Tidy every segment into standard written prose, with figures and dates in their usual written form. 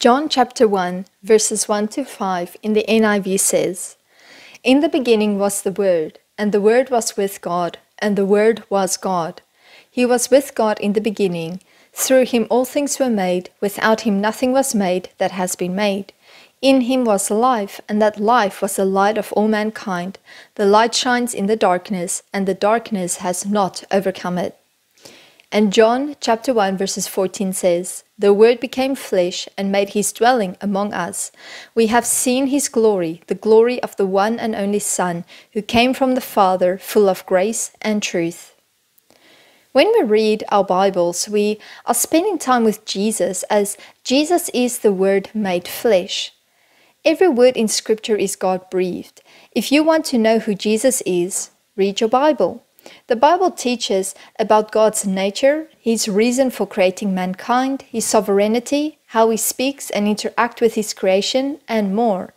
John chapter 1, verses 1 to 5 in the NIV says, "In the beginning was the Word, and the Word was with God, and the Word was God. He was with God in the beginning. Through him all things were made. Without him nothing was made that has been made. In him was life, and that life was the light of all mankind. The light shines in the darkness, and the darkness has not overcome it." And John chapter 1 verses 14 says, "The Word became flesh and made his dwelling among us. We have seen his glory, the glory of the one and only Son, who came from the Father, full of grace and truth." When we read our Bibles, we are spending time with Jesus, as Jesus is the Word made flesh. Every word in Scripture is God-breathed. If you want to know who Jesus is, read your Bible. The Bible teaches about God's nature, His reason for creating mankind, His sovereignty, how He speaks and interacts with His creation, and more.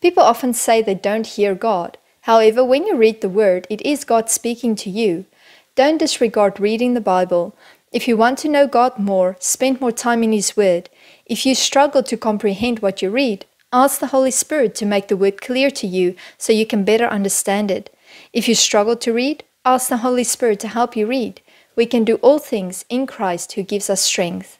People often say they don't hear God. However, when you read the Word, it is God speaking to you. Don't disregard reading the Bible. If you want to know God more, spend more time in His Word. If you struggle to comprehend what you read, ask the Holy Spirit to make the Word clear to you so you can better understand it. If you struggle to read, ask the Holy Spirit to help you read. We can do all things in Christ who gives us strength.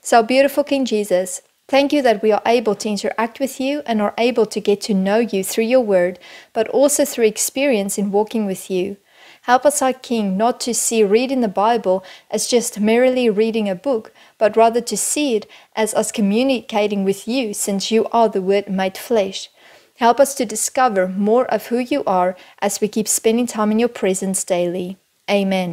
So, beautiful King Jesus, thank you that we are able to interact with you and are able to get to know you through your word, but also through experience in walking with you. Help us, our King, not to see reading the Bible as just merely reading a book, but rather to see it as us communicating with you, since you are the Word made flesh. Help us to discover more of who you are as we keep spending time in your presence daily. Amen.